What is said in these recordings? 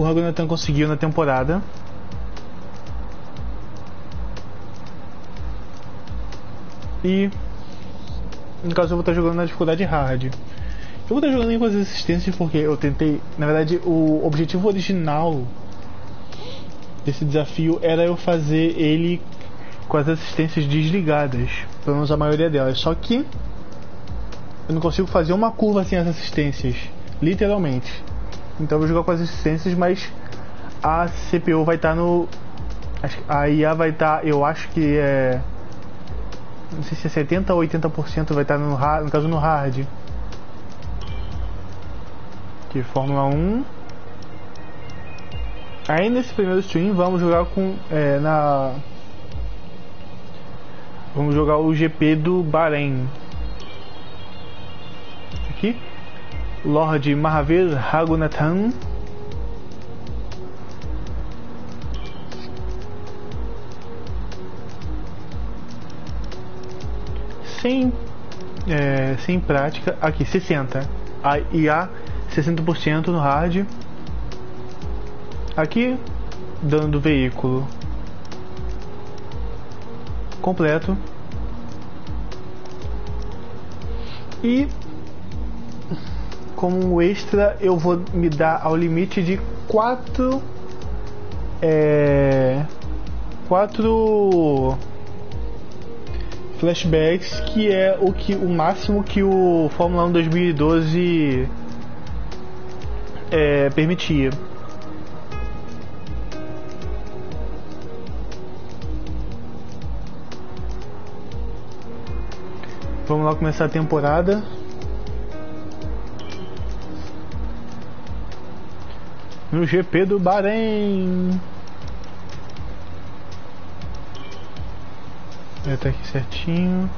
o Raghunathan conseguiu na temporada. E no caso eu vou estar jogando na dificuldade hard. Eu vou estar jogando em com as assistências porque eu tentei, na verdade o objetivo original desse desafio era eu fazer ele com as assistências desligadas, pelo menos a maioria delas, só que eu não consigo fazer uma curva sem as assistências, literalmente. Então eu vou jogar com as assistências, mas a CPU vai estar no... a IA vai estar, eu acho que é... não sei se é 70% ou 80%, vai estar no caso no hard. Aqui, Fórmula 1. Aí nesse primeiro stream vamos jogar com... vamos jogar o GP do Bahrein. Aqui. Lord Mahaveer Raghunathan. Sem prática, aqui 60, a IA 60% no hard. Aqui, dando veículo completo. E como extra eu vou me dar ao limite de 4 flashbacks, que é o máximo que o Fórmula 1 2012 permitia. Vamos lá começar a temporada. No GP do Bahrein. Vai estar aqui certinho.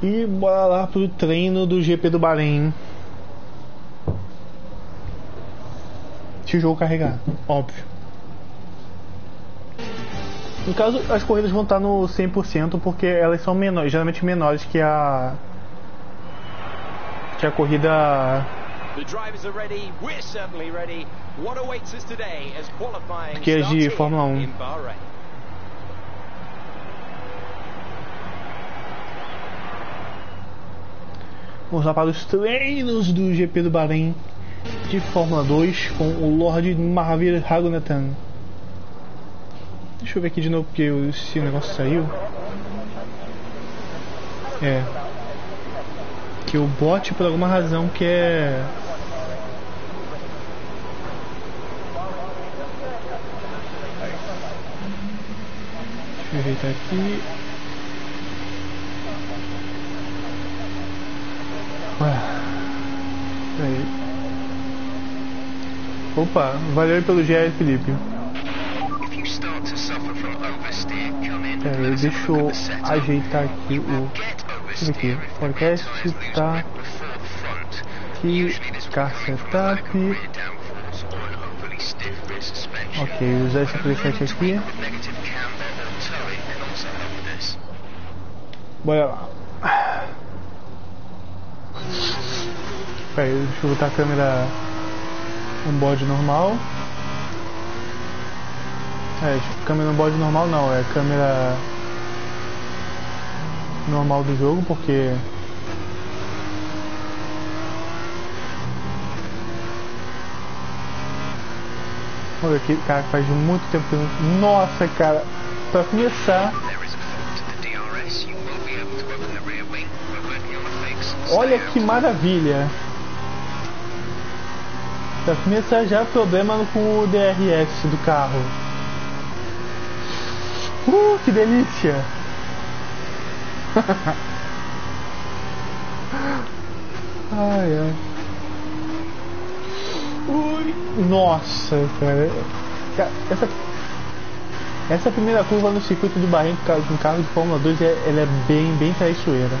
E bora lá pro treino do GP do Bahrein. Deixa o jogo carregar, óbvio. No caso, as corridas vão estar no 100% porque elas são menores, geralmente menores que a corrida. Que é de Fórmula 1. Vamos lá para os treinos do GP do Bahrein de Fórmula 2 com o Lord Mahaveer Raghunathan. Deixa eu ver aqui de novo porque esse negócio saiu. Que o bot por alguma razão quer... Deixa eu ajeitar aqui. Ué. Peraí. Opa, valeu aí pelo GR, Felipe. Deixa eu ajeitar aqui o podcast, tá aqui, car setup, ok, usar esse preset aqui, bora lá. Peraí, deixa eu botar a câmera no bode normal. Câmera no bode normal não, é câmera normal do jogo, porque olha aqui, cara, faz muito tempo que eu... Nossa, cara, pra começar, olha que maravilha. Pra começar já problema com o DRS do carro. Que delícia! Ai, ai. Ui, nossa, cara. Essa primeira curva no circuito do Bahrein com carro de Fórmula 2, ela é bem traiçoeira.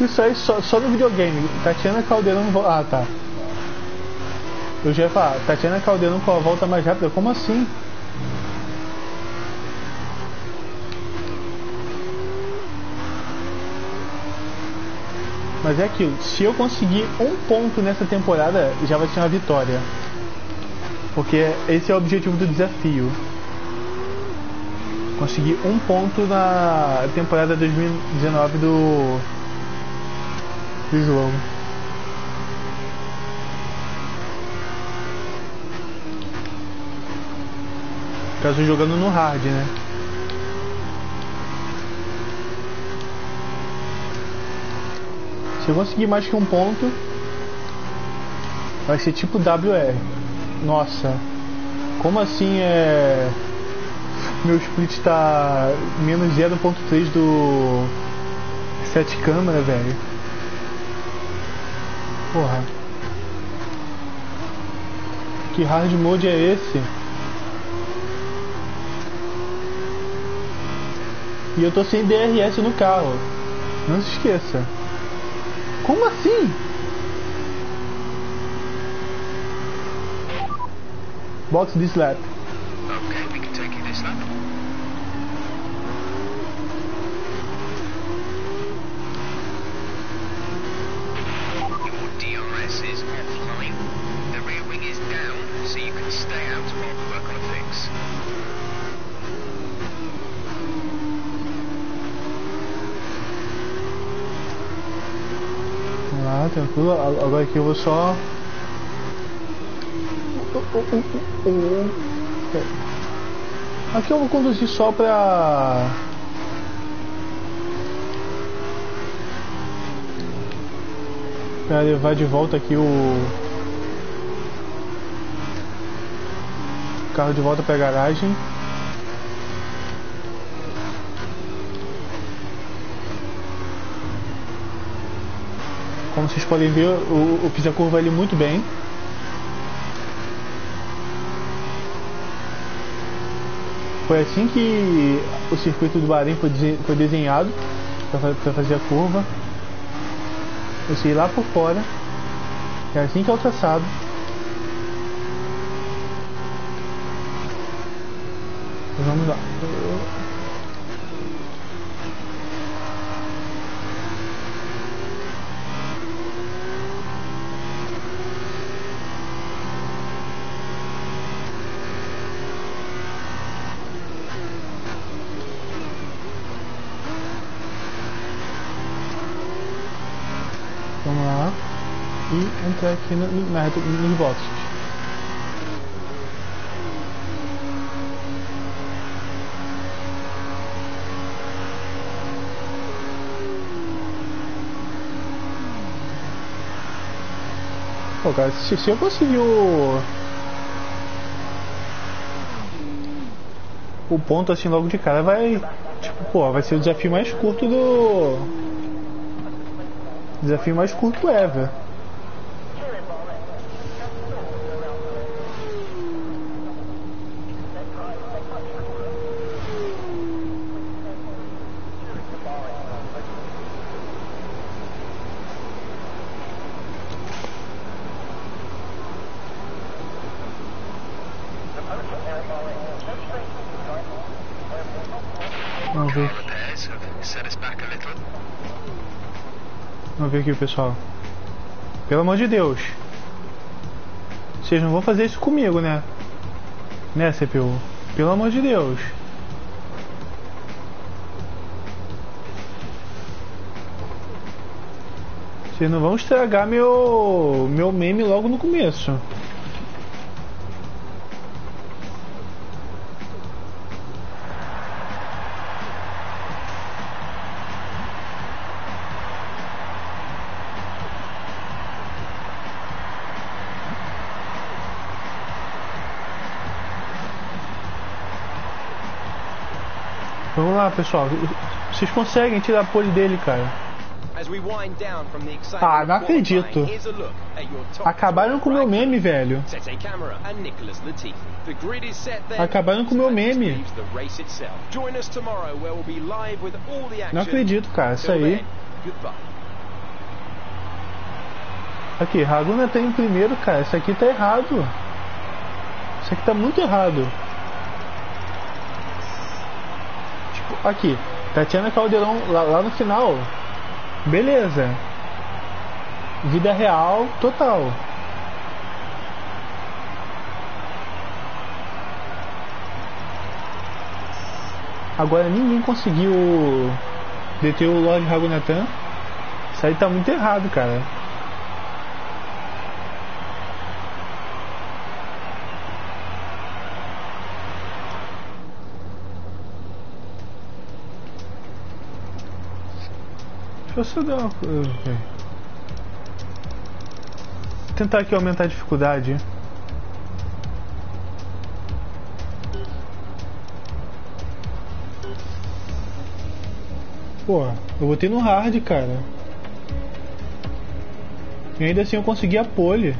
Isso aí só no videogame. Tatiana Calderon. Ah, tá. Eu já ia falar, Tatiana Calderon com a volta mais rápida. Como assim? Mas é aquilo, se eu conseguir um ponto nessa temporada, já vai ser uma vitória. Porque esse é o objetivo do desafio. Conseguir um ponto na temporada 2019 do João. Caso jogando no hard, né? Se eu conseguir mais que um ponto, vai ser tipo WR. Nossa, como assim é... Meu split tá menos 0.3 do Sette Câmara, velho. Porra. Que hard mode é esse? E eu tô sem DRS no carro. Não se esqueça. Como assim? Box this lap. Okay, we can take you this lap. Your DRS is offline. The rear wing is down, so you can stay out while we work on a fix. Ah, tranquilo, agora aqui eu vou só... Aqui eu vou conduzir só pra... Pra levar de volta aqui o carro de volta pra garagem. Como vocês podem ver, o pisa curva ele muito bem. Foi assim que o circuito do Bahrein foi desenhado para fazer a curva. Eu sei lá por fora. É assim que é o traçado. Vamos lá. Entrar aqui na reta dos boxes. Pô, cara, se eu conseguir o ponto assim logo de cara, vai tipo, pô, vai ser o desafio mais curto desafio mais curto ever. Aqui, pessoal, pelo amor de Deus, vocês não vão fazer isso comigo, né CPU, pelo amor de Deus. Vocês não vão estragar meu meme logo no começo. Ah, pessoal, vocês conseguem tirar a pole dele, cara. Ah, não acredito. Acabaram com o meu meme, velho. Acabaram com o meu meme. Não acredito, cara, isso aí. apitar. Aqui, Raghunathan em primeiro, cara. Isso aqui tá errado. Isso aqui tá muito errado. Tipo, aqui, Tatiana Calderon lá no final. Beleza. Vida real total. Agora ninguém conseguiu deter o Lord Raghunathan. Isso aí tá muito errado, cara. Deixa eu só dar uma... Okay. Vou tentar aqui aumentar a dificuldade. Pô, eu botei no hard, cara. E ainda assim eu consegui a pole.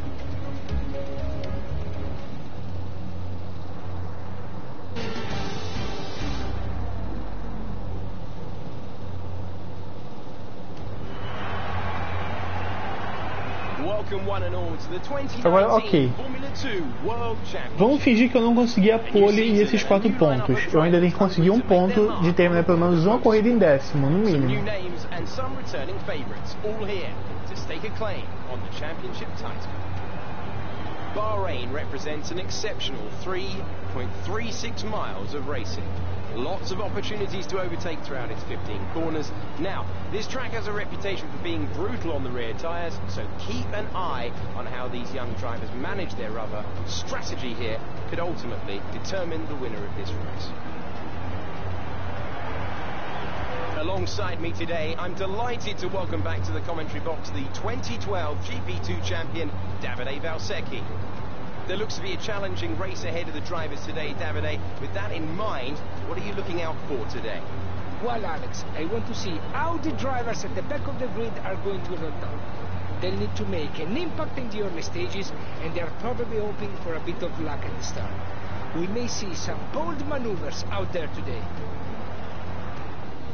Agora, ok. Vamos fingir que eu não consegui a pole e esses 4 pontos. Eu ainda tenho que conseguir um ponto de terminar pelo menos uma corrida em décimo, no mínimo. Bahrein represents an exceptional 3.36 miles of racing. Lots of opportunities to overtake throughout its 15 corners. Now, this track has a reputation for being brutal on the rear tyres, so keep an eye on how these young drivers manage their rubber. Strategy here could ultimately determine the winner of this race. Alongside me today, I'm delighted to welcome back to the commentary box the 2012 GP2 champion, Davide Valsecchi. There looks to be a challenging race ahead of the drivers today, Davide. With that in mind, what are you looking out for today? Well, Alex, I want to see how the drivers at the back of the grid are going to run down. They'll need to make an impact in the early stages, and they're probably hoping for a bit of luck at the start. We may see some bold maneuvers out there today.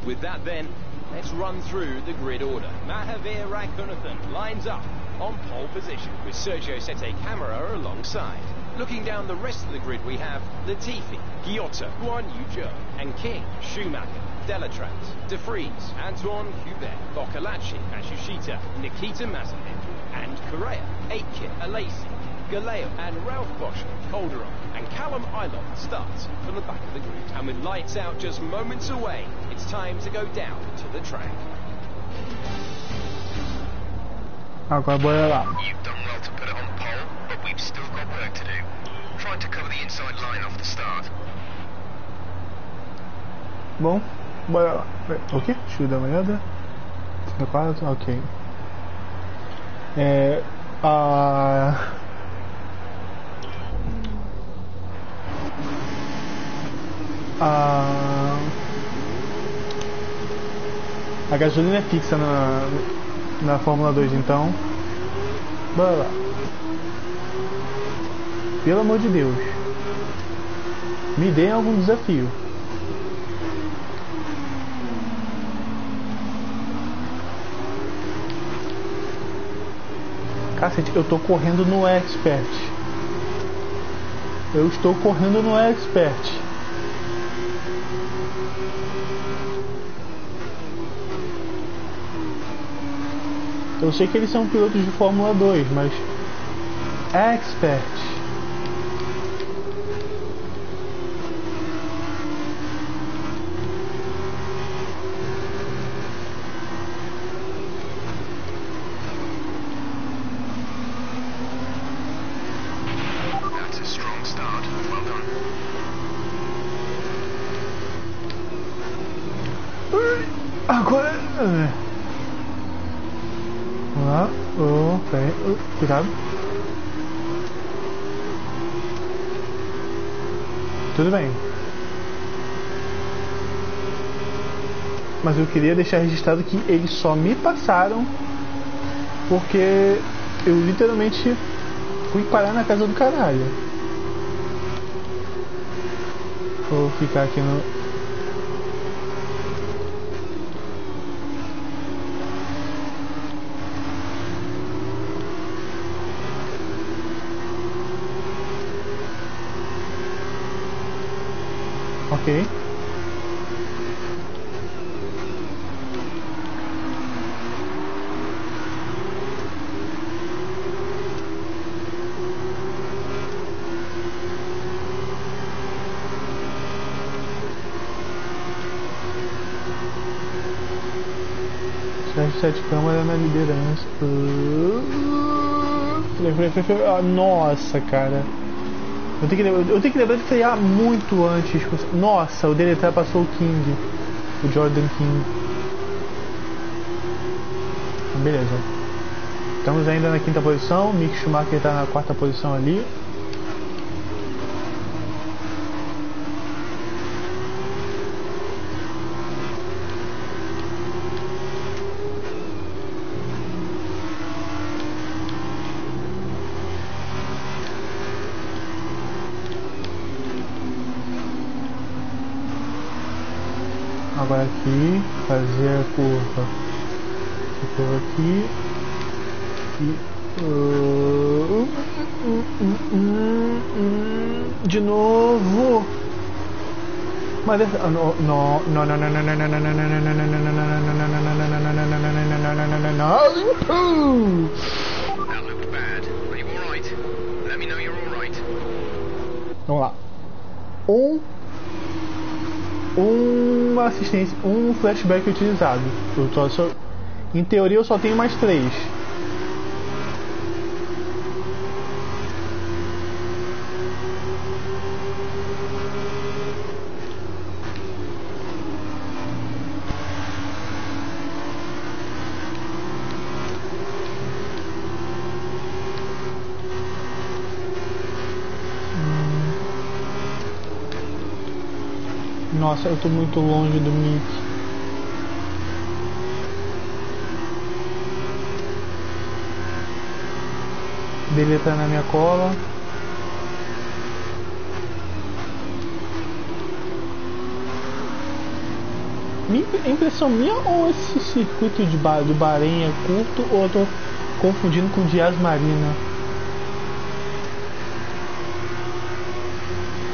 With that then, let's run through the grid order. Mahaveer Raghunathan lines up on pole position with Sérgio Sette Câmara alongside. Looking down the rest of the grid we have Latifi, Ghiotto, Guanyu Zhou and King, Schumacher, Delétraz, de Vries, Anthoine Hubert, Boccolacci, Matsushita, Nikita Mazepin and Correa, Aitken, Alesi, Galeo and Ralph Boschung, Calderon and Callum Ilott starts from the back of the grid. And with lights out just moments away, it's time to go down to the track. Agora bora lá. You've done well to put it on pole, but we've still got work to do. Trying to cover the inside line off the start. Bom, bora lá. Ok, deixa eu dar uma olhada. 34, ok. A gasolina é fixa na Fórmula 2, então bora lá, pelo amor de Deus, me deem algum desafio. Cacete, eu tô correndo no expert, eu estou correndo no expert. Eu sei que eles são pilotos de Fórmula 2, mas... Expert. That's a strong start. Well done. Agora... Cuidado. Tudo bem. Mas eu queria deixar registrado que eles só me passaram porque eu literalmente fui parar na casa do caralho. Vou ficar aqui no... Ok. Sérgio Sette Câmara na liderança. Nossa, cara. Eu tenho que lembrar de frear muito antes. Nossa, o Delétraz passou o King. O Jordan King. Beleza. Estamos ainda na quinta posição. O Mick Schumacher está na quarta posição ali. Agora aqui, fazer a curva. Essa curva aqui. E... de novo! Mas essa... Vamos lá. Uma assistência, um flashback utilizado. Em teoria eu só tenho mais 3. Nossa, eu tô muito longe do Mick. Delétraz na minha cola. Impressão minha ou esse circuito do Bahrein é curto, ou eu tô confundindo com o Dias Marina?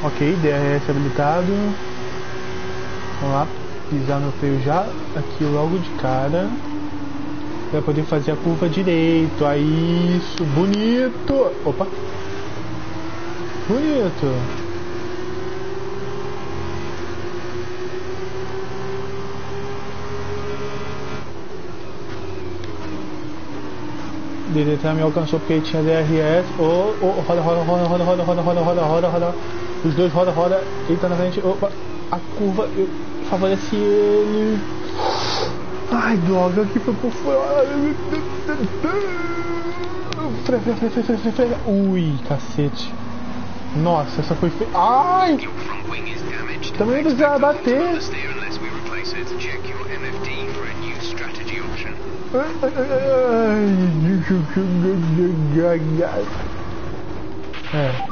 Ok, DRS habilitado. Vamos lá, pisar no freio já aqui logo de cara para poder fazer a curva direito. Aí, isso, bonito. Opa, bonito. Delétraz me alcançou porque tinha DRS. Oh, roda. Os dois roda. Ele tá na frente. Opa, a curva favorece ele. Ai, droga, que foi por fora. Freia. Ui, cacete. Nossa, essa foi feia. Ai! Também não precisava bater. É.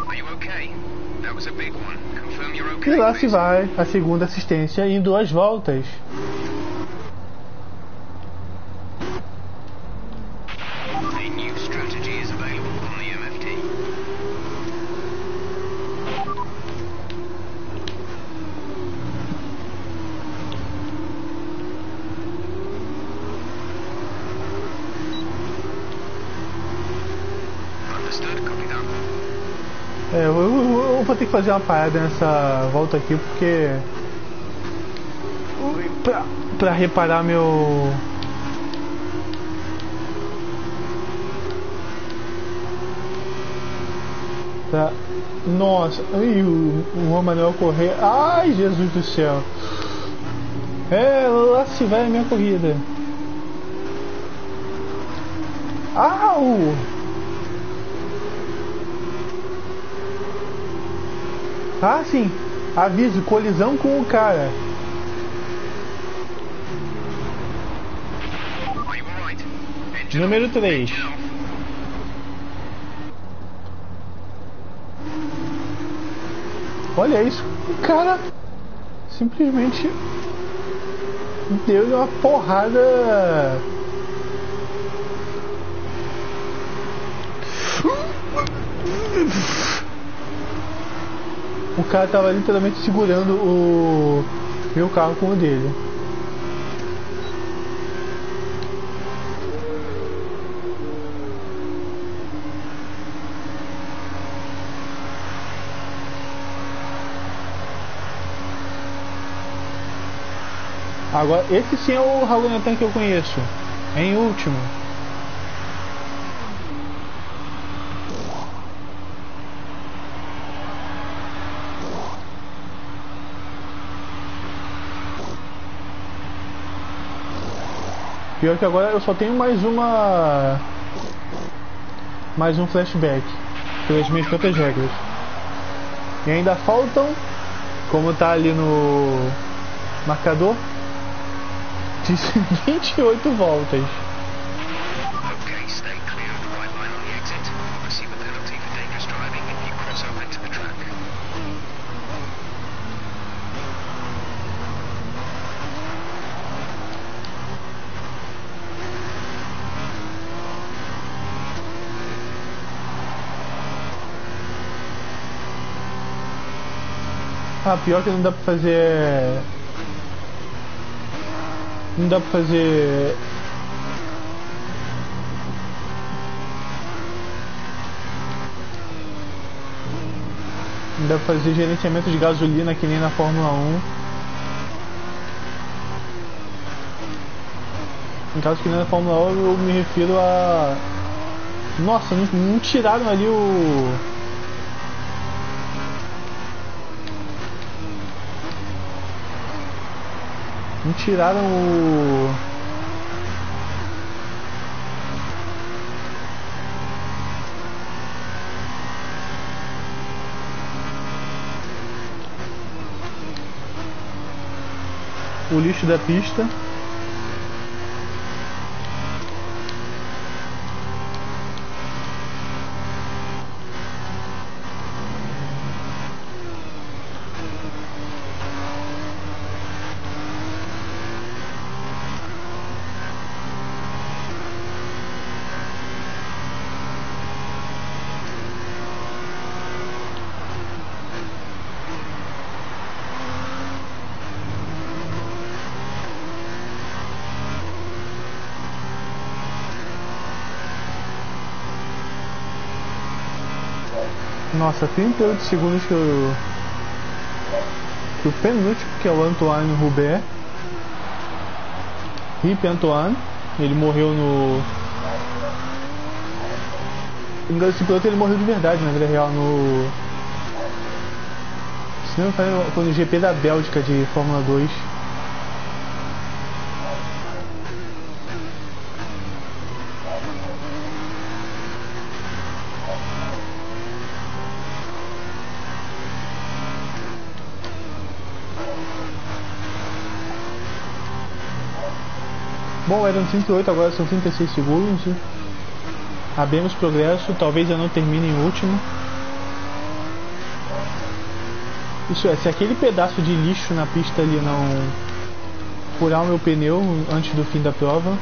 E lá se vai a segunda assistência em 2 voltas. Fazer uma parada nessa volta aqui porque pra reparar meu nossa, e o Romanuel correr. Ai, Jesus do céu, é lá se vai a minha corrida. Au! Ah, sim, aviso, colisão com o cara. Número 3. Olha isso, o cara simplesmente deu uma porrada. o cara tava literalmente segurando o meu carro com o dele. Agora, esse sim é o Raghunathan que eu conheço, é em último. Pior que agora eu só tenho mais um flashback pelas minhas próprias regras. E ainda faltam, como tá ali no marcador, de 28 voltas. Ah, pior que não dá pra fazer... Não dá pra fazer... Não dá pra fazer gerenciamento de gasolina que nem na Fórmula 1. No caso que nem na Fórmula 1 eu me refiro a... Nossa, não tiraram ali o... Não tiraram o... o lixo da pista. Nossa, 38 segundos que o penúltimo, que é o Anthoine Hubert. Rip Anthoine, ele morreu no... Esse piloto ele morreu de verdade na vida real no... Se não me engano, foi no GP da Bélgica de Fórmula 2. Bom, eram 38, agora são 36 segundos. Abemos progresso, talvez eu não termine em último. Isso é, se aquele pedaço de lixo na pista ali não furar o meu pneu antes do fim da prova.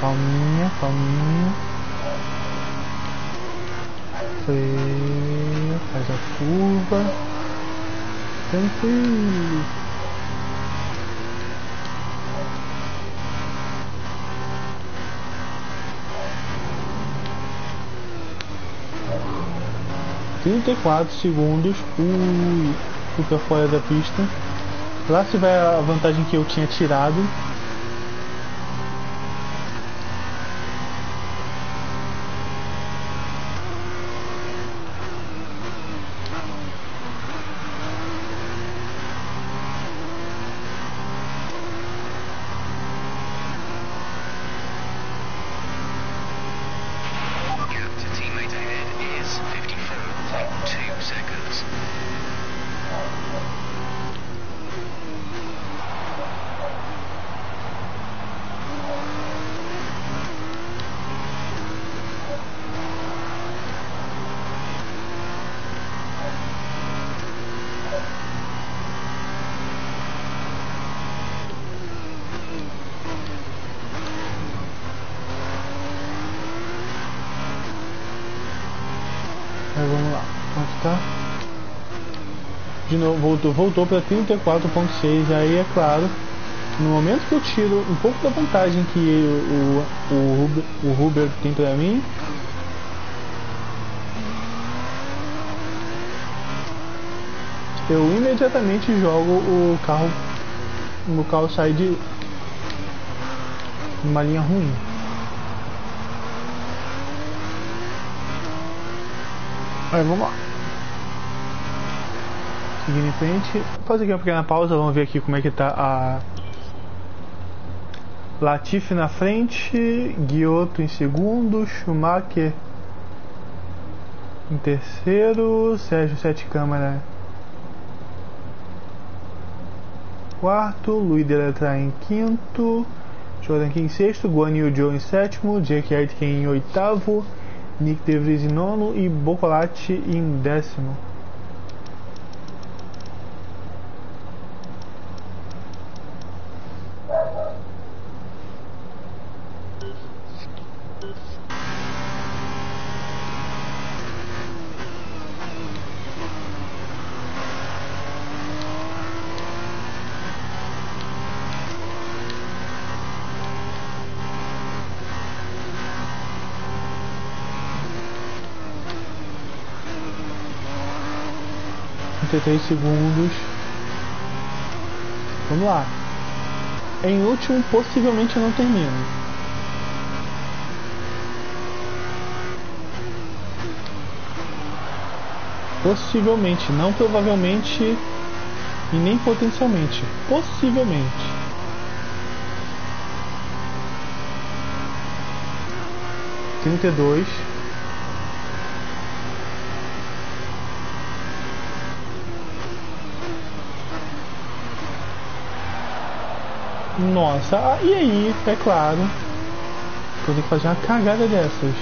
Calminha, calminha. Faz a curva. Tranquilo. Trinta e 4 segundos. Fica fora da pista. Lá se vai a vantagem que eu tinha tirado. Quanto tá? De novo, voltou para 34.6. Aí é claro, no momento que eu tiro um pouco da vantagem que o Hubert tem para mim, eu imediatamente jogo o carro, sai de uma linha ruim. Aí vamos lá, seguindo em frente, fazer aqui uma pequena pausa, vamos ver aqui como é que tá a Latifi na frente, Ghiotto em segundo, Schumacher em terceiro, Sérgio Sette Câmara quarto, Luiz Delétraz em quinto, Jordan King em sexto, Guanyu Zhou em sétimo, Jack Aitken em oitavo, Nyck de Vries em nono e Boccolacci em décimo. Segundos. Vamos lá. Em último, possivelmente eu não termino. Possivelmente, não provavelmente e nem potencialmente. Possivelmente. Trinta dois. 32. Nossa, e aí, é claro, vou ter que fazer uma cagada dessas.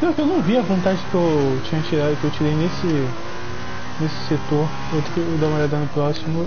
Pior que eu não vi a vantagem que eu tinha tirado, que eu tirei nesse setor. Vou ter que dar uma olhada no próximo.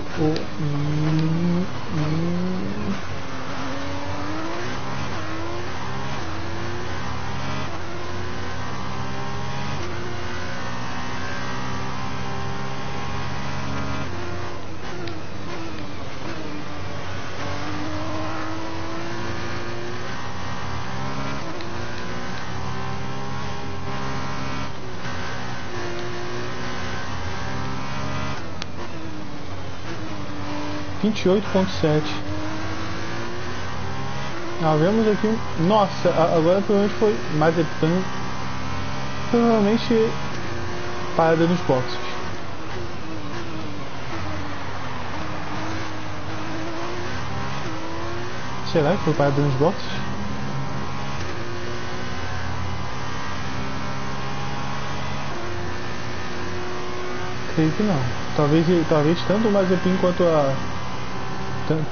Nós vemos aqui, nossa, agora provavelmente foi Mazepin, provavelmente parada nos boxes. Será que foi parada nos boxes? Creio que não. Talvez tanto o Mazepin quanto a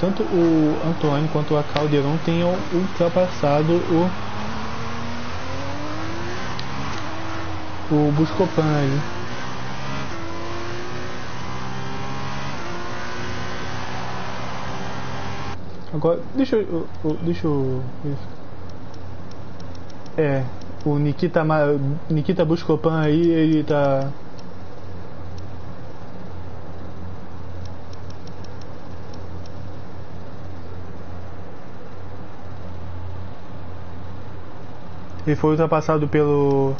tanto o Anthoine quanto a Calderon tenham ultrapassado o Buscopan aí. Agora, deixa eu verificar. É, o Nikita Buscopan aí, ele tá... Ele foi ultrapassado pelo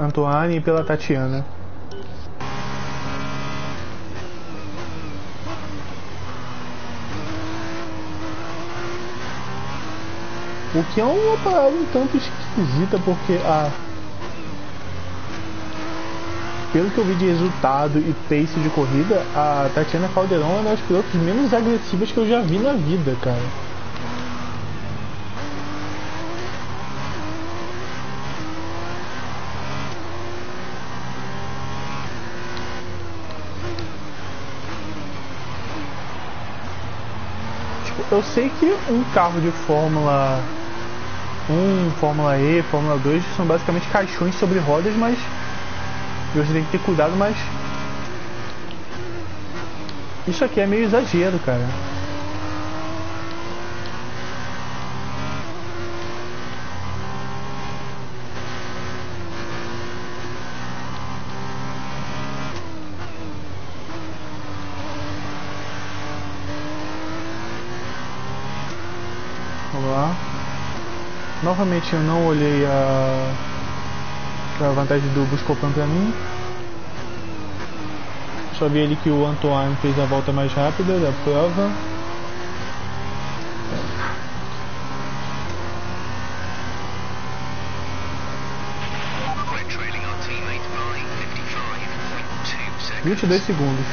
Anthoine e pela Tatiana. O que é uma parada um tanto esquisita, porque pelo que eu vi de resultado e pace de corrida, a Tatiana Calderon é uma das pilotos menos agressivas que eu já vi na vida, cara. eu sei que um carro de Fórmula 1, Fórmula E, Fórmula 2 são basicamente caixões sobre rodas, mas você tem que ter cuidado, mas isso aqui é meio exagero, cara. Vamos lá. Novamente eu não olhei a vantagem do Buscopan pra mim. Só vi ele que o Anthoine fez a volta mais rápida da prova. We're trailing our teammate by 55.2 seconds. 22 segundos.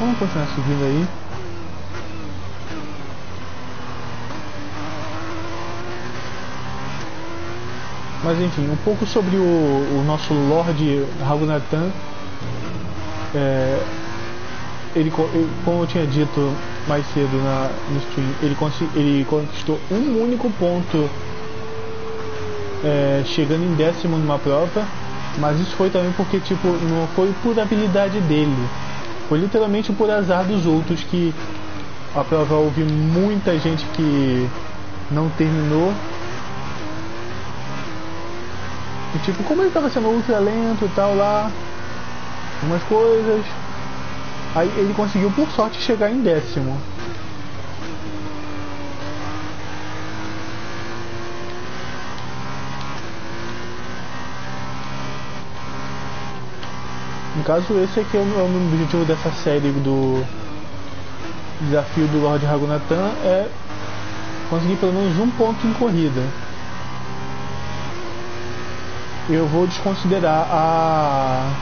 Vamos continuar subindo aí. Mas enfim, um pouco sobre o nosso Lord Raghunathan. Ele, como eu tinha dito mais cedo no stream, ele conquistou um único ponto chegando em décimo numa prova. Mas isso foi também porque tipo, não foi por habilidade dele. Foi literalmente por azar dos outros, que a prova houve muita gente que não terminou. E tipo, como ele tava sendo ultra lento e tal lá, umas coisas, aí ele conseguiu por sorte chegar em décimo. No caso, esse aqui é o objetivo dessa série do desafio do Lord Raghunathan, é conseguir pelo menos um ponto em corrida. Eu vou desconsiderar a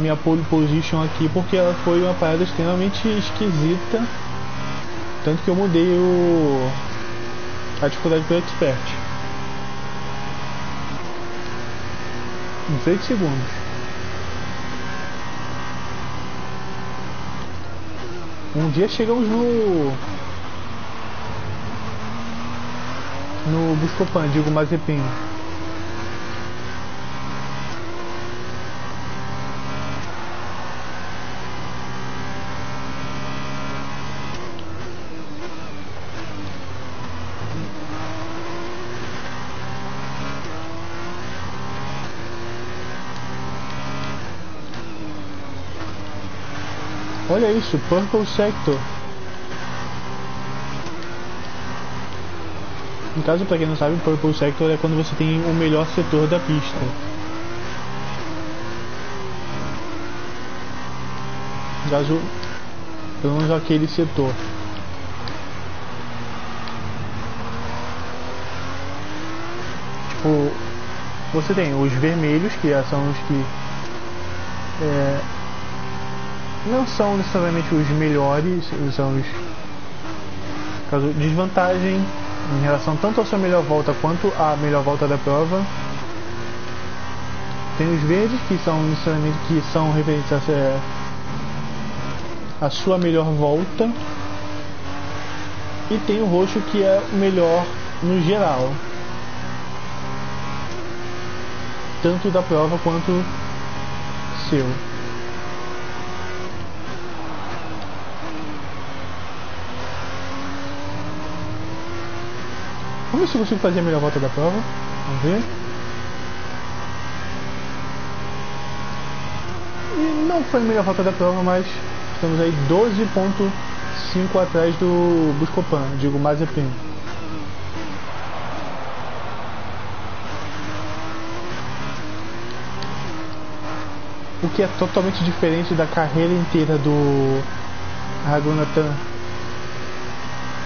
minha pole position aqui, porque ela foi uma parada extremamente esquisita, tanto que eu mudei a dificuldade para o expert. 18 segundos. Um dia chegamos no Buscopan, digo Mazepin. Olha isso, Purple Sector. No caso, pra quem não sabe, Purple Sector é quando você tem o melhor setor da pista. No caso, pelo menos aquele setor. Tipo, você tem os vermelhos, que são os que... não são necessariamente os melhores, são os caso desvantagem em relação tanto à sua melhor volta quanto à melhor volta da prova. Tem os verdes, que são necessariamente que são referentes a sua melhor volta, e tem o roxo, que é o melhor no geral, tanto da prova quanto seu. Vamos ver se eu consigo fazer a melhor volta da prova. Vamos ver. E não foi a melhor volta da prova, mas estamos aí 12.5 atrás do Buscopan, digo Mazepin. O que é totalmente diferente da carreira inteira do Raghunathan.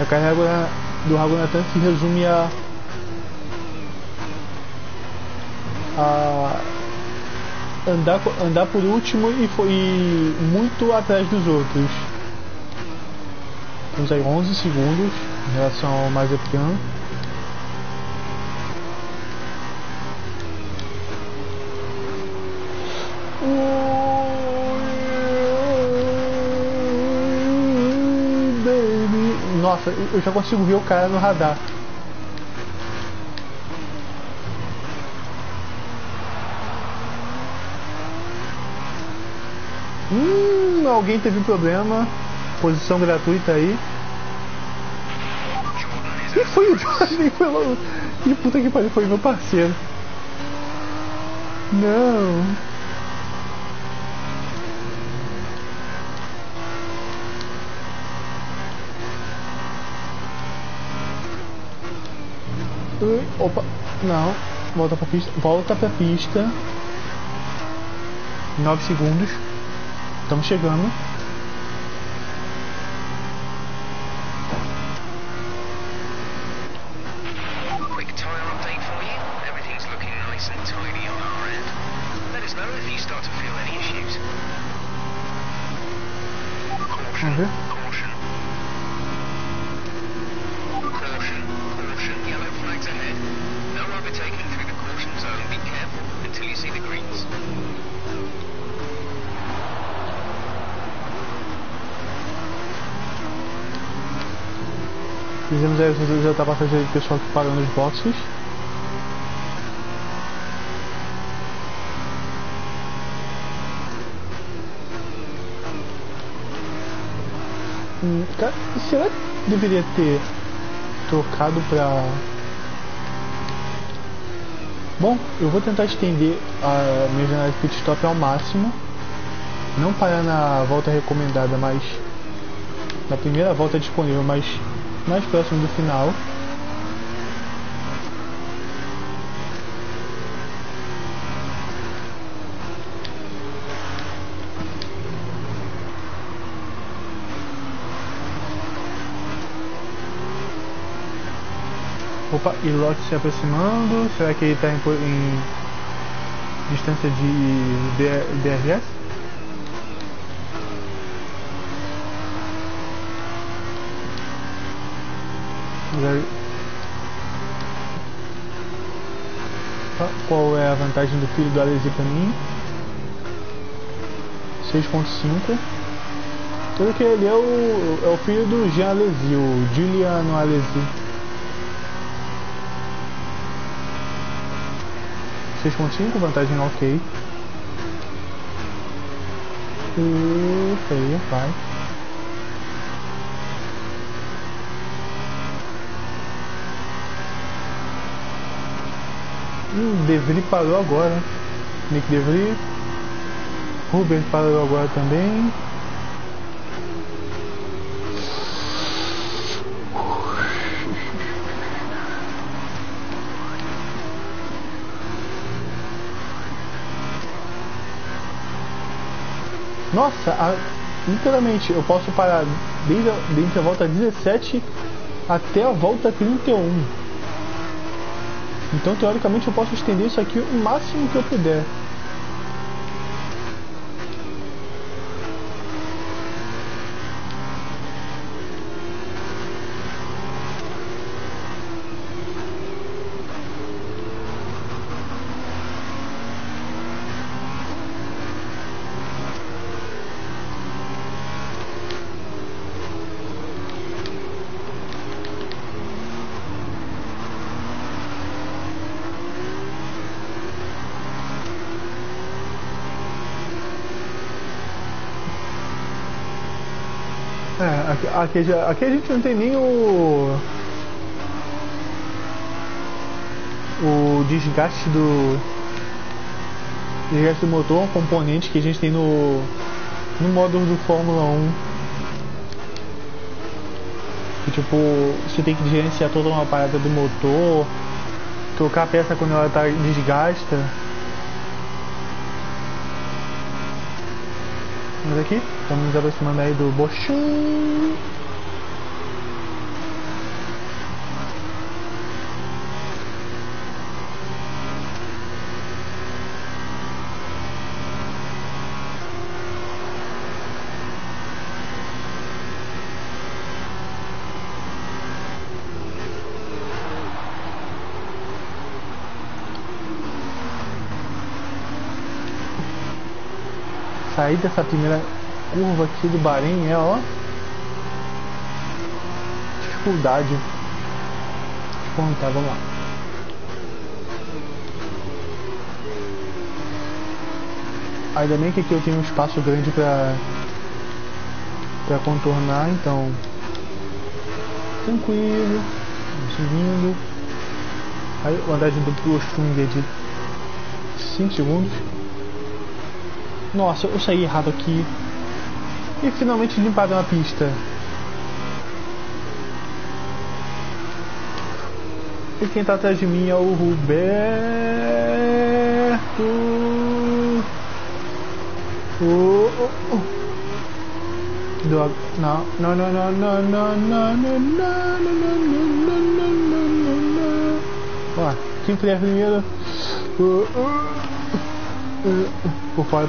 A carreira do Raghunathan se resume a andar por último e foi muito atrás dos outros. Temos aí 11 segundos em relação ao Mazepin. Nossa, eu já consigo ver o cara no radar. Alguém teve um problema. Posição gratuita aí. E foi o Jordan. Que puta que pariu, foi meu parceiro. Não. Opa, não. Volta pra pista. 9 segundos. Estamos chegando. Vamos ver. Fizemos aí as ultrapassagens do pessoal que parou nos boxes. Será que deveria ter trocado pra... Bom, eu vou tentar estender a minha janela de pit stop ao máximo. Não parar na volta recomendada, mas... na primeira volta disponível, mas... mais próximo do final. Opa, Ilott se aproximando. Será que ele está em distância de DRS? Qual é a vantagem do filho do Alesi pra mim? 6.5. Pelo que ele é o filho do Jean Alesi, o Giuliano Alesi. 6.5, vantagem ok. E feia, vai. De Vries parou agora. Nyck de Vries. Hubert parou agora também. Nossa, literalmente eu posso parar desde a volta 17 até a volta 31. Então, teoricamente, eu posso estender isso aqui o máximo que eu puder. Aqui a gente não tem nem o desgaste do motor, um componente que a gente tem no módulo do Fórmula 1. Que, tipo, você tem que gerenciar toda uma parada do motor, trocar a peça quando ela tá desgasta. Vamos aqui, estamos nos aproximando aí do Boschung. sair dessa primeira curva aqui do Bahrein é, ó, dificuldade. Tá, vamos lá. Ainda bem que aqui eu tenho um espaço grande pra contornar, então tranquilo, subindo. Aí a vantagem do Boschung é de 5 segundos. Nossa, eu saí errado aqui. E finalmente limparam a pista. E quem tá atrás de mim é o Roberto. Não. Ó, quem puder primeiro. Por fora.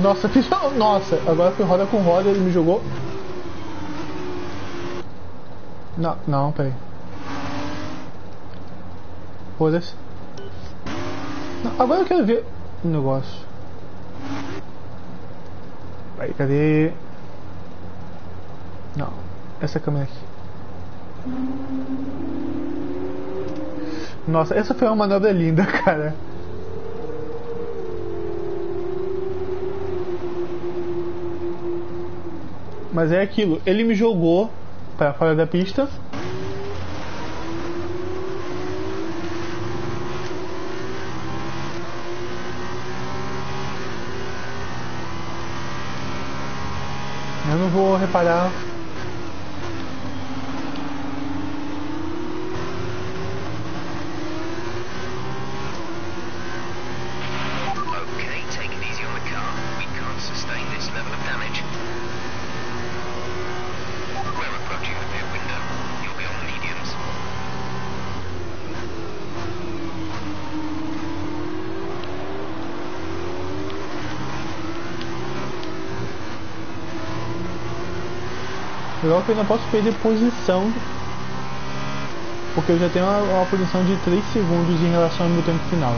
Nossa, nossa, agora foi roda com roda, ele me jogou. Não, peraí. Foda-se. Agora eu quero ver um negócio. Aí, cadê? Não, essa câmera aqui. Nossa, essa foi uma manobra linda, cara. Mas é aquilo, ele me jogou para fora da pista. Eu não vou reparar. Que eu não posso perder posição, porque eu já tenho uma posição de 3 segundos em relação ao meu tempo final.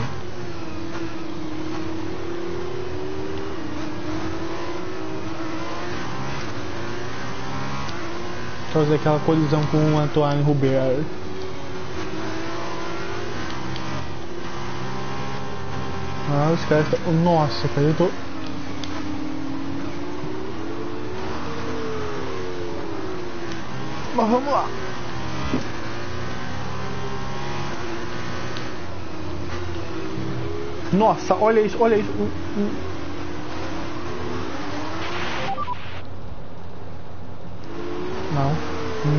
Por causa daquela colisão com o Anthoine Hubert. Ah, os caras estão... Nossa, cara, eu tô... Mas vamos lá. Nossa, olha isso, olha isso.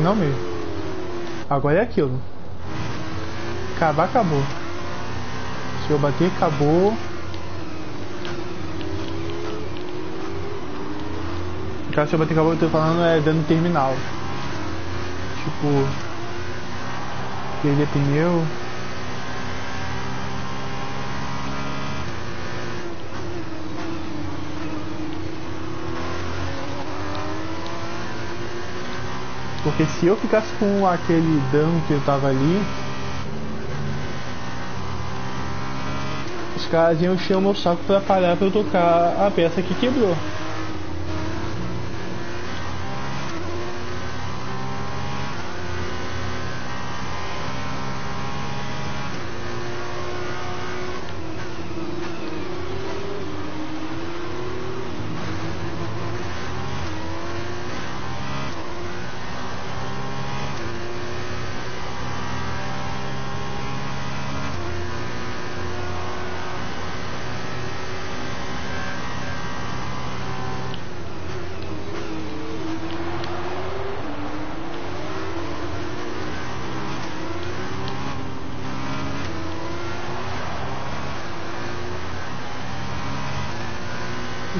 Não mesmo. Agora é aquilo. Acabar, acabou. Se eu bater, acabou. Cara, se eu bater, acabou. Eu tô falando é dando terminal. Tipo, perder pneu. Porque se eu ficasse com aquele dano que eu tava ali, os caras iam encher o meu saco pra parar pra eu tocar a peça que quebrou.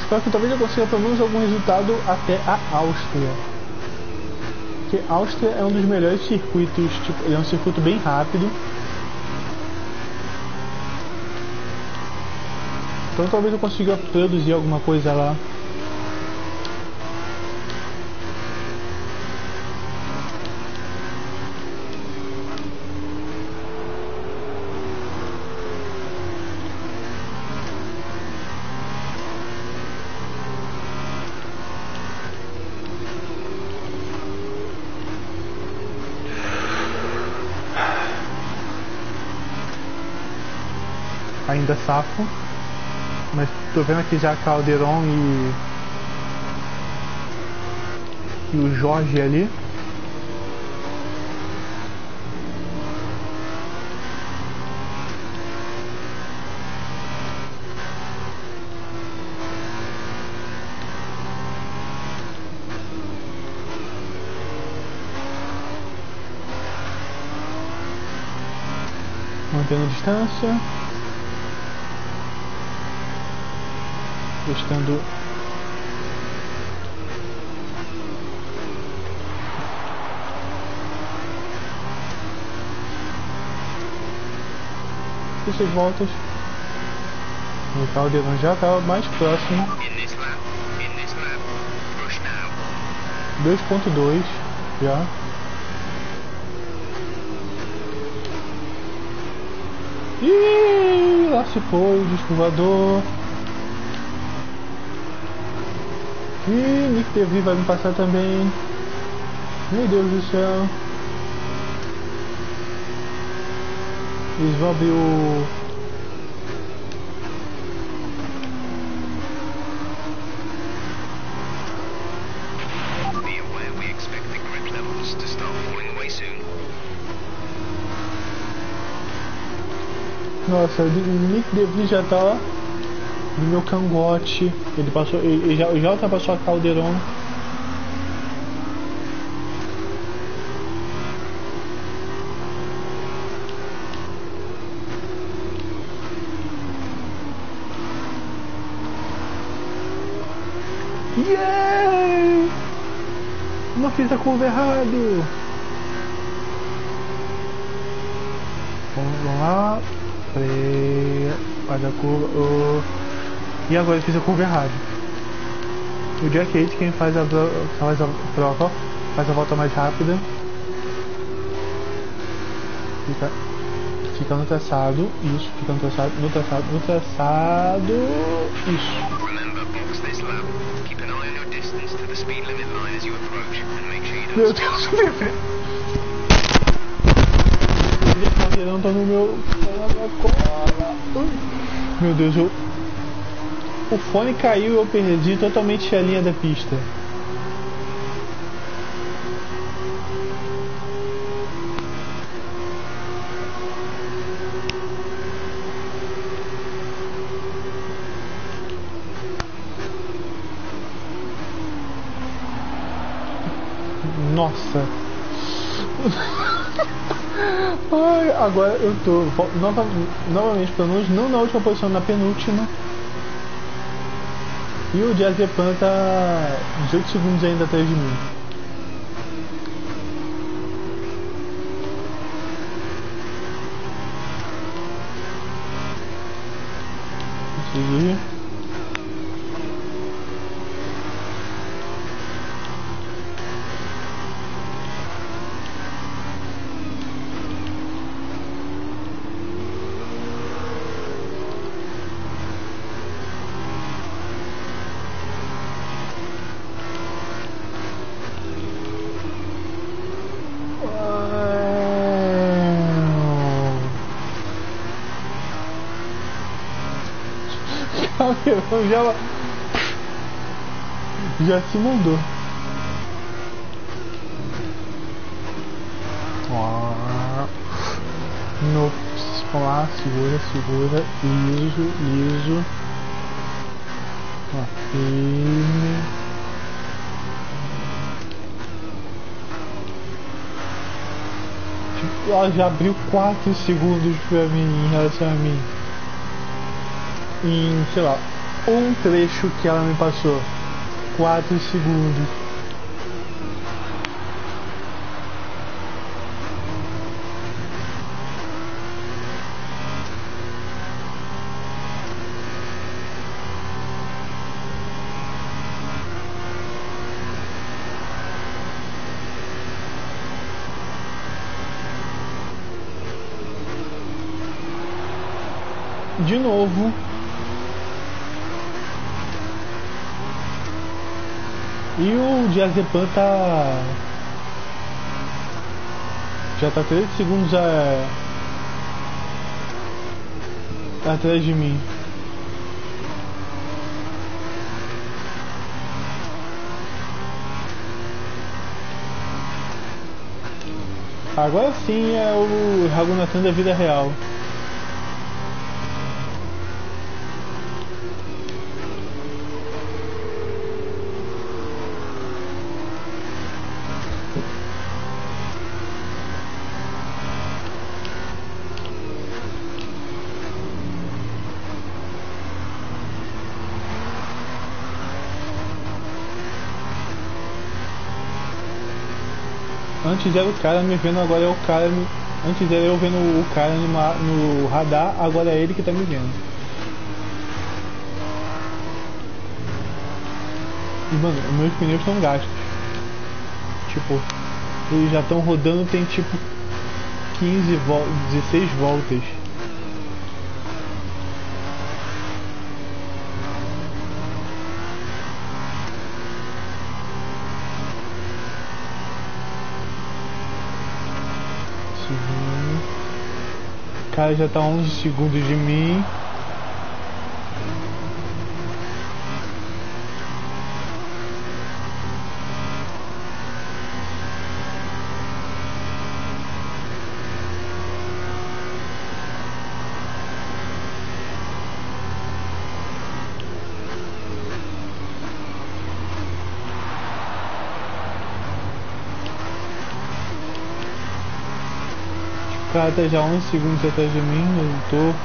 Só que talvez eu consiga pelo menos algum resultado até a Áustria. Porque a Áustria é um dos melhores circuitos, tipo, ele é um circuito bem rápido. Então talvez eu consiga produzir alguma coisa lá. ainda safo. Mas tô vendo aqui já Calderon e o Jorge ali. Mantendo distância, testando essas voltas. O Calderon já está mais próximo, 2.2 já. E lá se foi o descovador. E Nyck de Vries vai me passar também. Meu Deus do céu. Eles vão abrir o... Nossa, o Nyck de Vries já tá no meu cangote. Ele passou, ele já ultrapassou a Calderon. Yeah! Não fiz a curva errado. Vamos lá. Faz a curva. Oh. E agora eu fiz a curva errada. O Jack Aitken faz a volta mais rápida. Fica no traçado. Isso, fica no traçado. No traçado. No traçado. Isso. Meu Deus do céu. Não tá no meu... Meu Deus, eu... O fone caiu e eu perdi totalmente a linha da pista. Nossa. Ai, agora eu tô novamente, pelo menos não na última posição, na penúltima. E o Mazepin tá 18 segundos ainda atrás de mim. Consegui. Já se mandou. Ah, no, vamos lá, segura, liso. Aqui. Ela já abriu 4 segundos pra mim, em relação a mim. Em, sei lá, um trecho que ela me passou 4 segundos. De novo. E o Mazepin tá... já tá 3 segundos a... atrás de mim. Agora sim é o Raghunathan da vida real. Antes era o cara me vendo, agora é o cara me... Antes era eu vendo o cara no radar, agora é ele que tá me vendo. E mano, meus pneus estão gastos. Tipo, eles já estão rodando, tem tipo 15 voltas, 16 voltas. O cara já tá 11 segundos de mim. O cara tá já 11 segundos atrás de mim, eu não tô.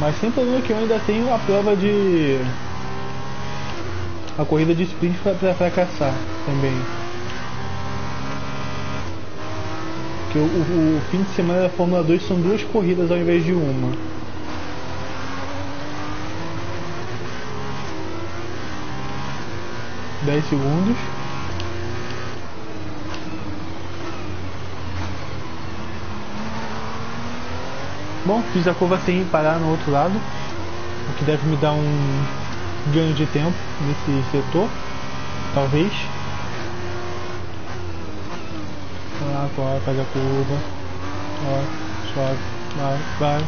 Mas sem problema que eu ainda tenho a prova de... a corrida de sprint pra fracassar também. Porque o fim de semana da Fórmula 2 são duas corridas ao invés de uma. Dez segundos. Bom, fiz a curva sem parar no outro lado, o que deve me dar um ganho de tempo nesse setor, talvez. Vamos lá, agora faz a curva. Ó, sobe, vai, vai.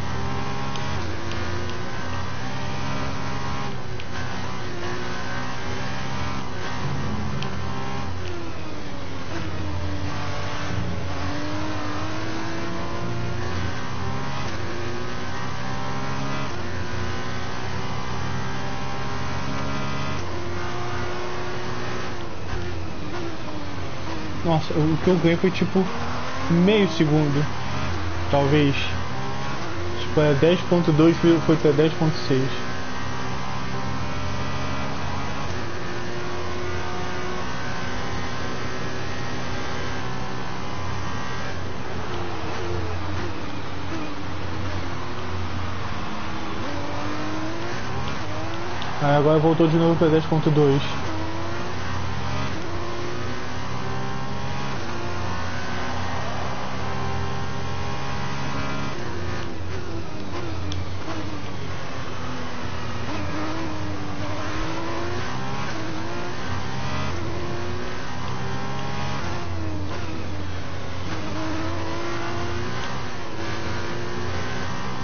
Nossa, o que eu ganhei foi tipo meio segundo, talvez. Tipo, era 10.2, foi pra 10.6. Aí agora voltou de novo pra 10.2.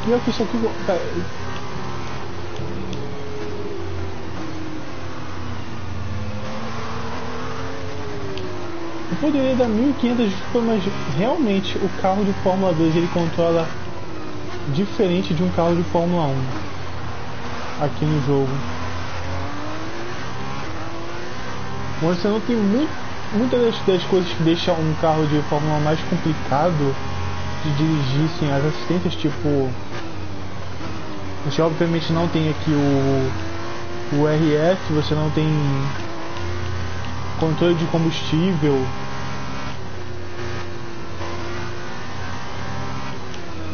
Eu fiz aqui, cara. Eu poderia dar 1.500 desculpas, mas realmente o carro de Fórmula 2 ele controla diferente de um carro de Fórmula 1 aqui no jogo. Você não tem muitas das coisas que deixam um carro de Fórmula 1 mais complicado de dirigir, sim, as assistências, tipo. Você obviamente não tem aqui o RS, você não tem controle de combustível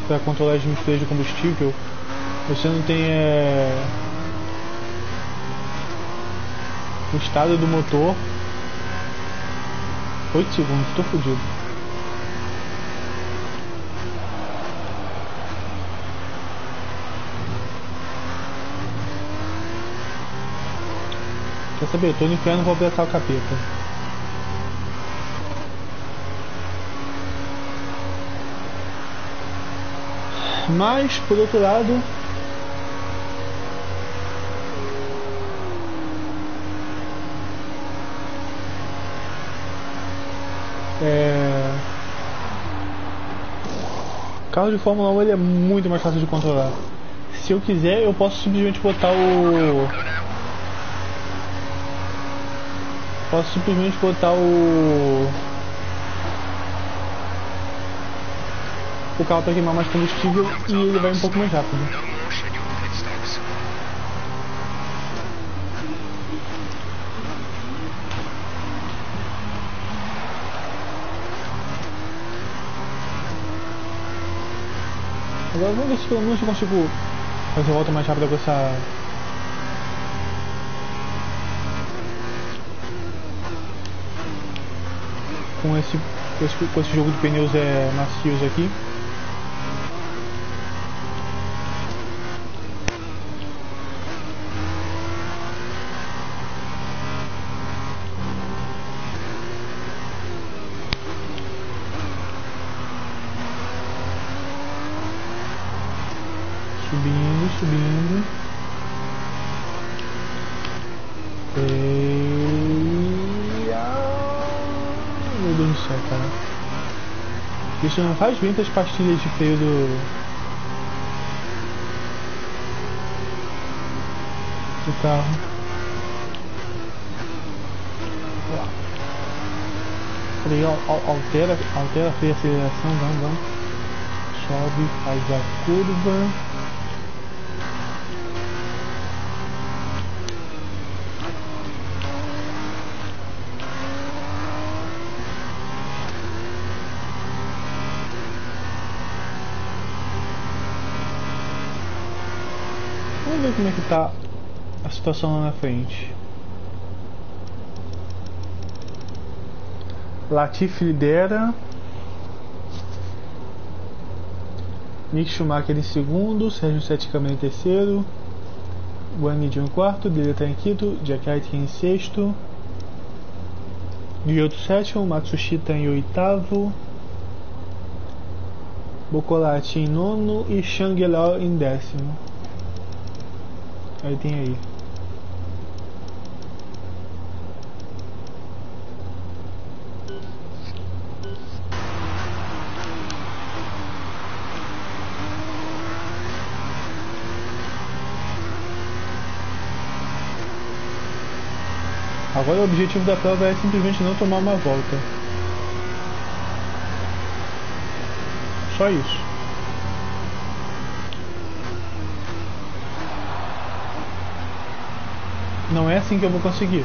para controlar as misturas de combustível, você não tem o estado do motor. 8 segundos, tô fodido. Quer saber? Eu tô no inferno e vou abraçar o capeta. Mas, por outro lado, carro de Fórmula 1 ele é muito mais fácil de controlar. Se eu quiser, eu posso simplesmente botar o... Posso simplesmente botar o carro para queimar mais combustível e ele vai um pouco mais rápido. Agora vamos ver se pelo menos eu consigo fazer volta mais rápida com essa... com esse jogo de pneus macios aqui. Subindo. E... meu Deus do céu, cara. Isso não faz bem para as pastilhas de freio do carro. Peraí, altera a freio e aceleração, vamos. Sobe, faz a curva. Vamos ver como é que tá a situação lá na frente. Latifi lidera, Mick Schumacher em segundo, Sérgio Sette Câmara em terceiro, Guanyu Zhou em quarto, Delétraz em quinto, Jack Aitken em sexto, Ghiotto sétimo, Matsushita em oitavo, Boccolacci em nono e Shangela em décimo. Aí tem aí. Agora o objetivo da prova é simplesmente não tomar uma volta. Só isso. Não é assim que eu vou conseguir.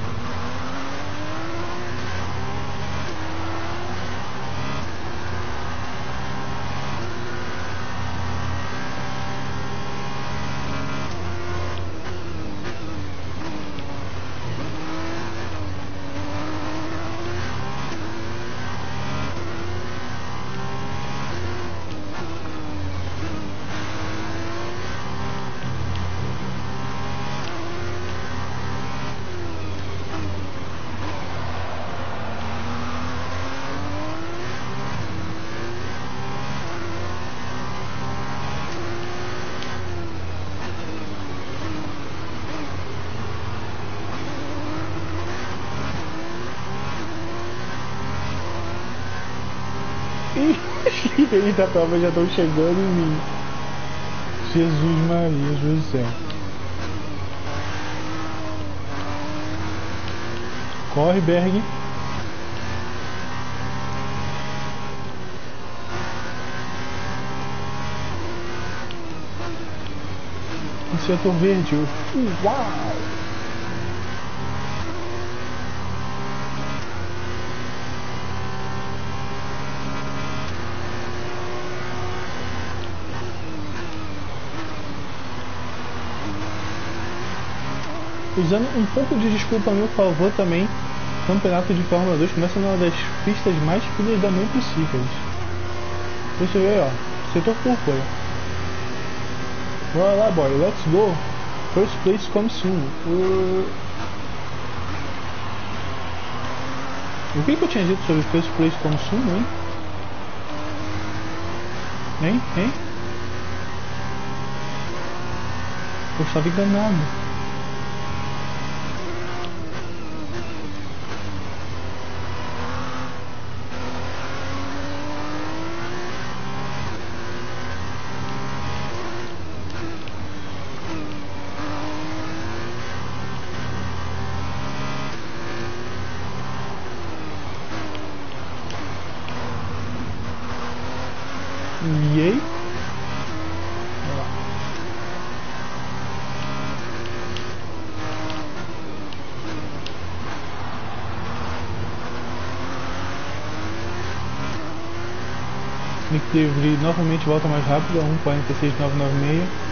Os líderes da prova já estão chegando em mim. Jesus Maria, José. Corre, Berg. O setor verde. Uau! Usando um pouco de desculpa a meu favor também, o campeonato de Fórmula 2 começa numa das pistas mais filhas da mãe possíveis. Você vê, ó, setor púrpura. Bora lá, boy, let's go. First place comes soon. O que eu tinha dito sobre peso, preço, consumo, hein? Hein? Eu estava enganado. E aí? Nyck de Vries novamente volta mais rápido a 1,46,996.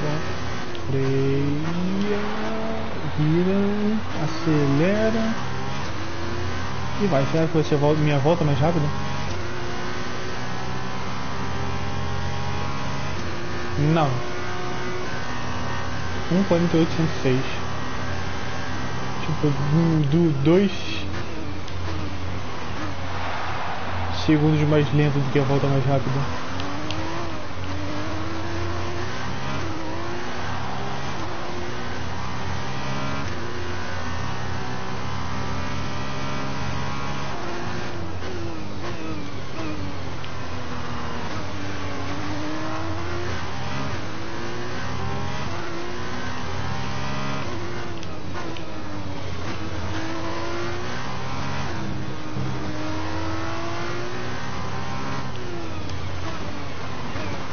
Freia, vira, acelera e vai. Será que vai ser minha volta mais rápida? Não. 1,48,106. Tipo, dois segundos mais lento do que a volta mais rápida.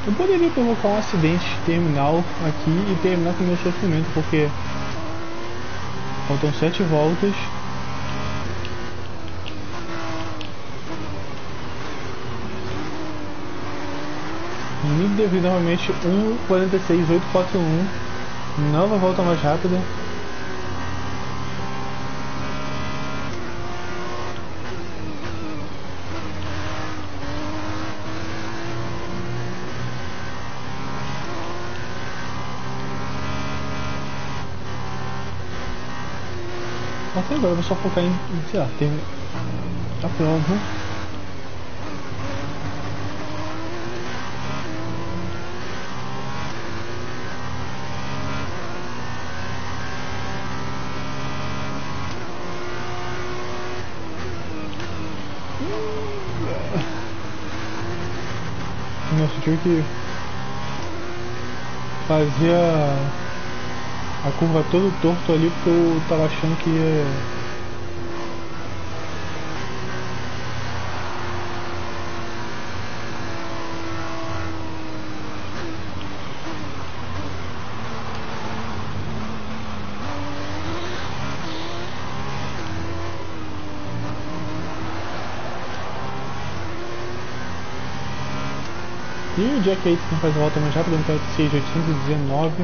Eu poderia provocar um acidente terminal aqui e terminar com o meu sofrimento, porque faltam 7 voltas. Nyck de Vries novamente 1,46,841. Nova volta mais rápida. Até agora eu vou só focar em, sei lá, tem a prova. Nossa, eu tive que fazer a curva todo torto ali, porque eu tava achando que ia... E o Jack Aitken faz a volta mais rápida, 1,46,819.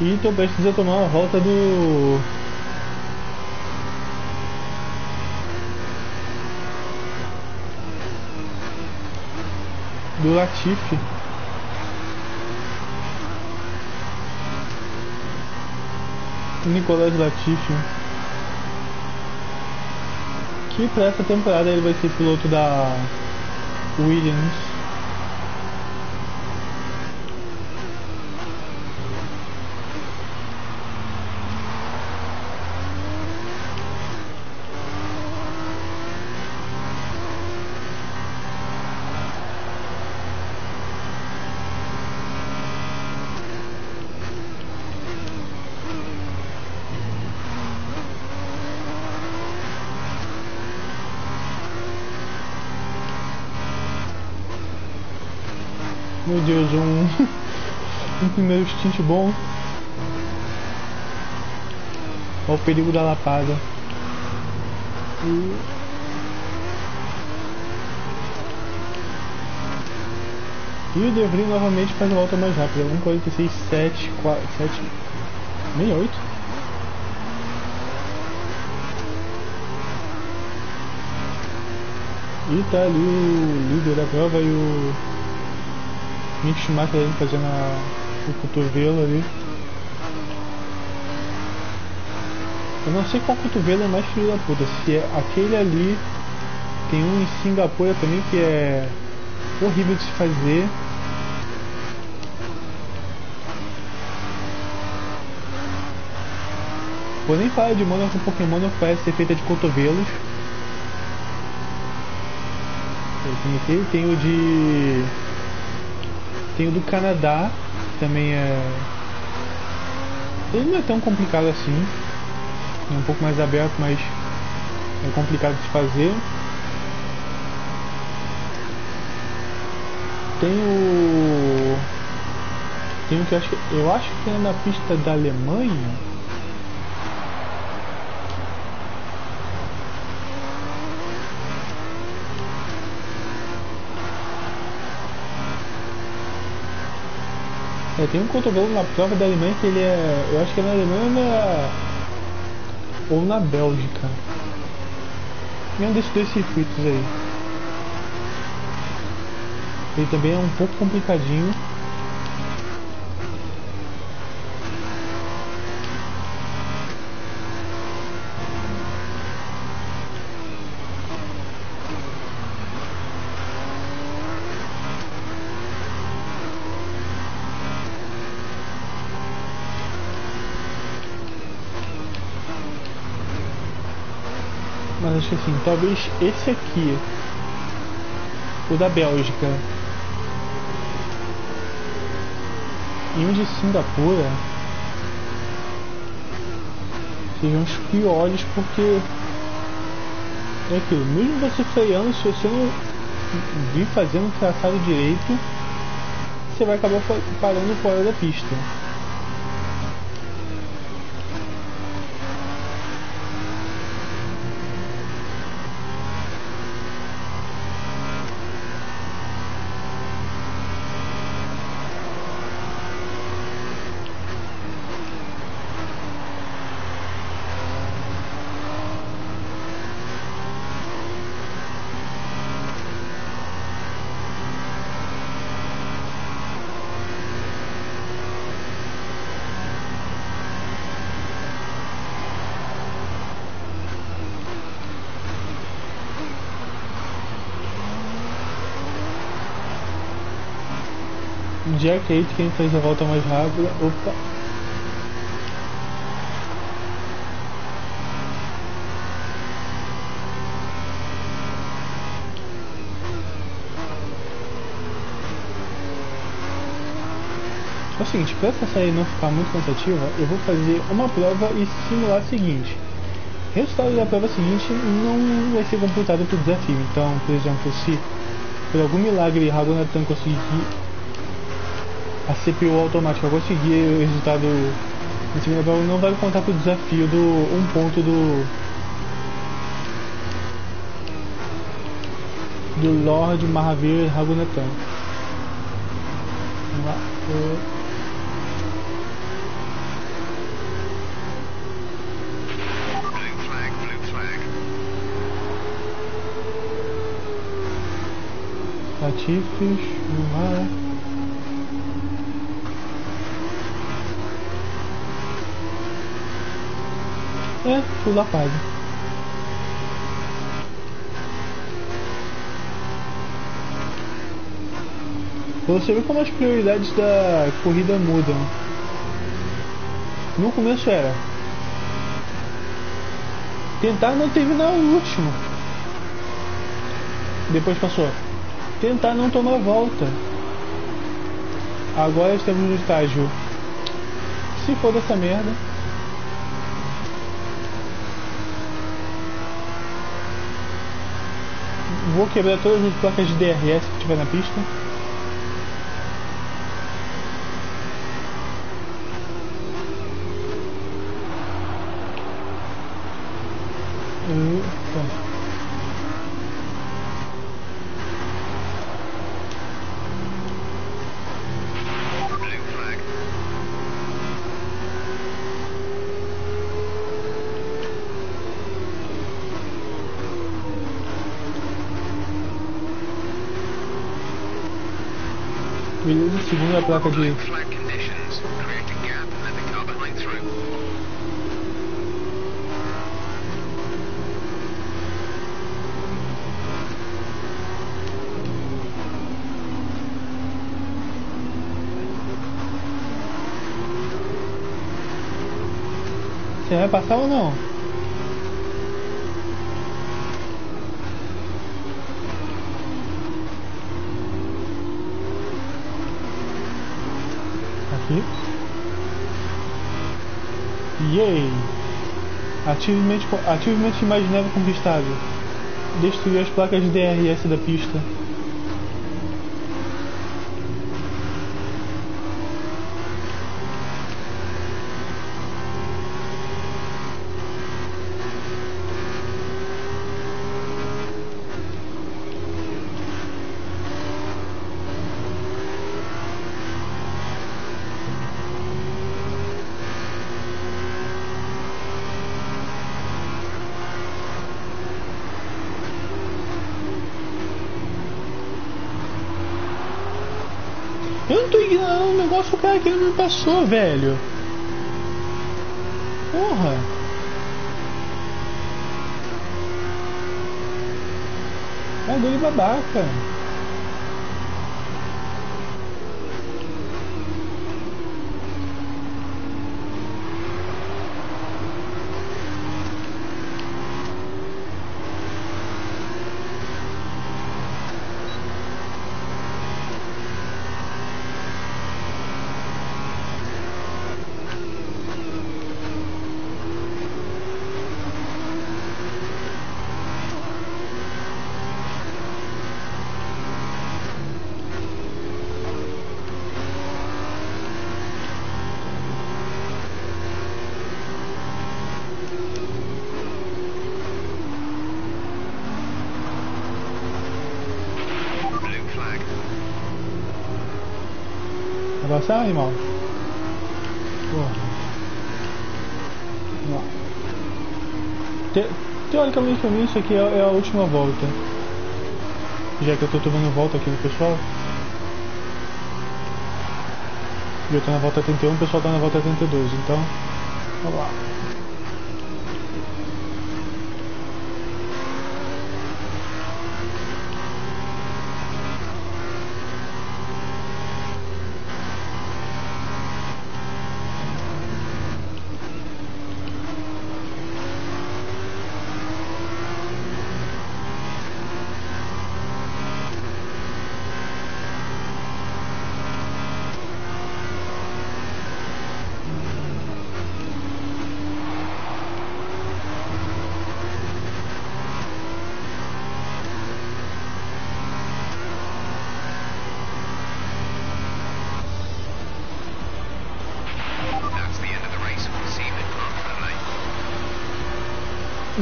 e estou prestes a tomar a volta do... do Latifi. Nicolas Latifi, que para essa temporada ele vai ser piloto da Williams. Meu Deus, um primeiro stint bom. Olha o perigo da lapada. E... o De Vries novamente faz a volta mais rápida. 1,46, 7, 4, 7, 68. E tá ali o líder da prova e o... Mick Schumacher fazendo o cotovelo ali. Eu não sei qual cotovelo é mais filho da puta. Se é aquele ali. Tem um em Singapura também que é horrível de se fazer. Vou nem falar de Mônaco, porque Mônaco parece ser feita de cotovelos. Eu tenho o de... tem o do Canadá, que também é... ele não é tão complicado assim. É um pouco mais aberto, mas é complicado de fazer. Tem o... tem o que eu acho que é na pista da Alemanha. É, tem um cotovelo na prova da Alemanha que ele é... eu acho que é na Alemanha ou na Bélgica. É um desses dois circuitos aí. Ele também é um pouco complicadinho. Acho que assim, talvez esse aqui, o da Bélgica e o de Singapura sejam os piores, porque é aquilo, mesmo você freando, se você não vir fazendo o traçado direito, você vai acabar parando fora da pista. Jack Aitken fez a volta mais rápida. Opa! É o seguinte, para essa série não ficar muito cansativa, eu vou fazer uma prova e simular a seguinte. O resultado da prova seguinte não vai ser computado para o desafio. Então, por exemplo, se por algum milagre Raghunathan conseguir... a CPU automática conseguir o resultado da segunda prova, não vai contar para o desafio do um ponto do Lord Mahaveer Raghunathan. Latifi, Schumacher. É, fui da página. Você vê como as prioridades da corrida mudam. No começo era tentar não terminar o último, depois passou tentar não tomar volta. Agora estamos no estágio se for dessa merda. Vou quebrar todas as placas de DRS que tiver na pista. Beleza, segunda placa de você vai passar ou não? Aqui. Yay! Ativamente imaginável conquistado. Destruir as placas de DRS da pista. O cara que ele me passou, velho. Porra. É dele babaca. Passar, irmão? Porra. Teoricamente pra mim isso aqui é a última volta, já que eu tô tomando volta aqui do pessoal. E eu tô na volta 31, o pessoal tá na volta 32, então vamos lá.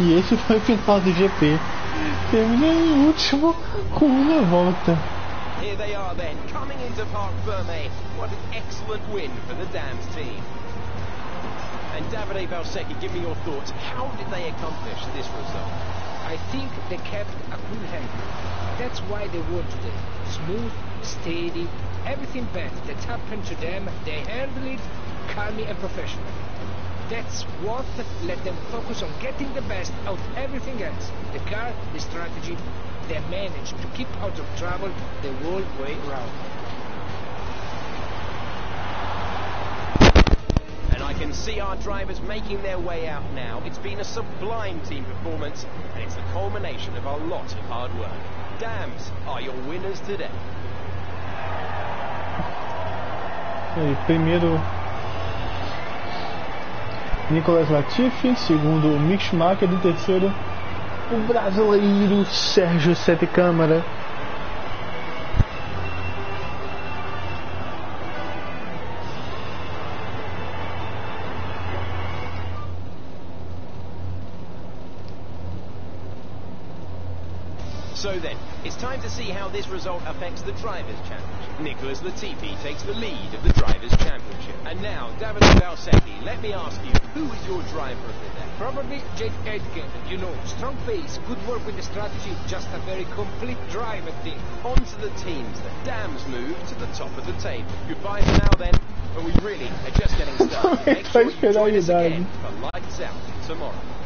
E esse foi o final do GP. Terminei em último com uma volta. Here they are then, coming into Parc Fermé. What an excellent win for the Dams team. And Davide Valsecchi, give me your thoughts. How did they accomplish this result? I think they kept a cool hand. That's why they won today. Smooth, steady, everything bad that happened to them, they handled it calmly and professionally. That's what let them focus on getting the best out of everything else. The car, the strategy, they managed to keep out of trouble the whole way around. And I can see our drivers making their way out now. It's been a sublime team performance, and it's the culmination of a lot of hard work. Dams are your winners today. Aí, primeiro Nicolas Latifi, segundo Mick Schumacher, e terceiro o brasileiro Sérgio Sette Câmara. So then, it's time to see how this result affects the Drivers' Championship. Nicolas Latifi takes the lead of the Drivers' Championship. And now, Davide Valsecchi, let me ask you, who is your driver of the day? Probably Jack Aitken. You know, strong pace, good work with the strategy, just a very complete driver team. On to the teams, the Dams move to the top of the table. Goodbye for now then, but we really are just getting started. Make sure you join us again for Lights Out tomorrow.